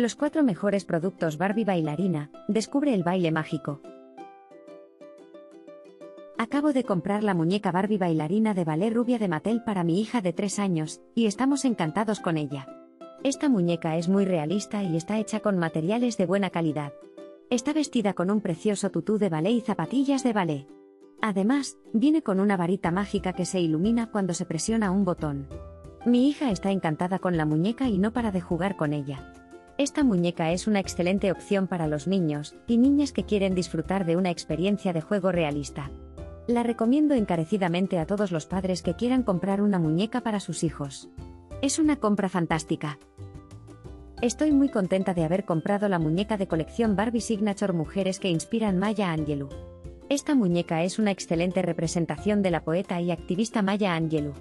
Los 4 mejores productos Barbie bailarina, descubre el baile mágico. Acabo de comprar la muñeca Barbie bailarina de ballet rubia de Mattel para mi hija de 3 años, y estamos encantados con ella. Esta muñeca es muy realista y está hecha con materiales de buena calidad. Está vestida con un precioso tutú de ballet y zapatillas de ballet. Además, viene con una varita mágica que se ilumina cuando se presiona un botón. Mi hija está encantada con la muñeca y no para de jugar con ella. Esta muñeca es una excelente opción para los niños y niñas que quieren disfrutar de una experiencia de juego realista. La recomiendo encarecidamente a todos los padres que quieran comprar una muñeca para sus hijos. Es una compra fantástica. Estoy muy contenta de haber comprado la muñeca de colección Barbie Signature Mujeres que inspiran Maya Angelou. Esta muñeca es una excelente representación de la poeta y activista Maya Angelou.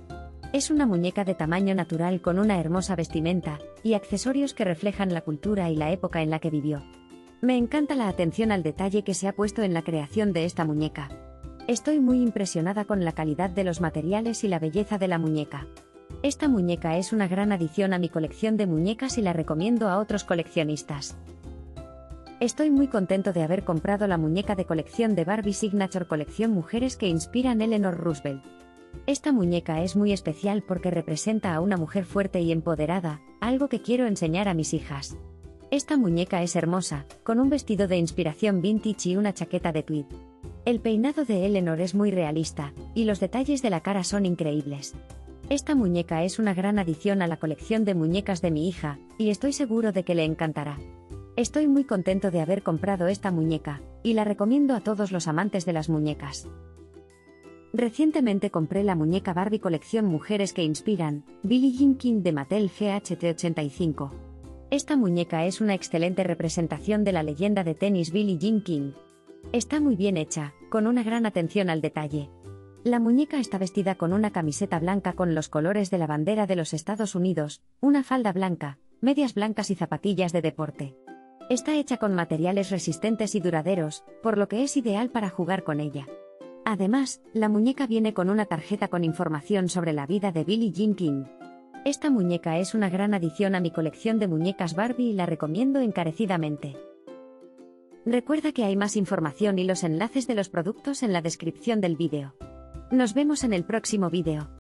Es una muñeca de tamaño natural con una hermosa vestimenta y accesorios que reflejan la cultura y la época en la que vivió. Me encanta la atención al detalle que se ha puesto en la creación de esta muñeca. Estoy muy impresionada con la calidad de los materiales y la belleza de la muñeca. Esta muñeca es una gran adición a mi colección de muñecas y la recomiendo a otros coleccionistas. Estoy muy contento de haber comprado la muñeca de colección de Barbie Signature Colección Mujeres que inspiran Eleanor Roosevelt. Esta muñeca es muy especial porque representa a una mujer fuerte y empoderada, algo que quiero enseñar a mis hijas. Esta muñeca es hermosa, con un vestido de inspiración vintage y una chaqueta de tweed. El peinado de Eleanor es muy realista, y los detalles de la cara son increíbles. Esta muñeca es una gran adición a la colección de muñecas de mi hija, y estoy seguro de que le encantará. Estoy muy contento de haber comprado esta muñeca, y la recomiendo a todos los amantes de las muñecas. Recientemente compré la muñeca Barbie Colección Mujeres que Inspiran, Billie Jean King de Mattel GHT85. Esta muñeca es una excelente representación de la leyenda de tenis Billie Jean King. Está muy bien hecha, con una gran atención al detalle. La muñeca está vestida con una camiseta blanca con los colores de la bandera de los Estados Unidos, una falda blanca, medias blancas y zapatillas de deporte. Está hecha con materiales resistentes y duraderos, por lo que es ideal para jugar con ella. Además, la muñeca viene con una tarjeta con información sobre la vida de Billie Jean King. Esta muñeca es una gran adición a mi colección de muñecas Barbie y la recomiendo encarecidamente. Recuerda que hay más información y los enlaces de los productos en la descripción del vídeo. Nos vemos en el próximo vídeo.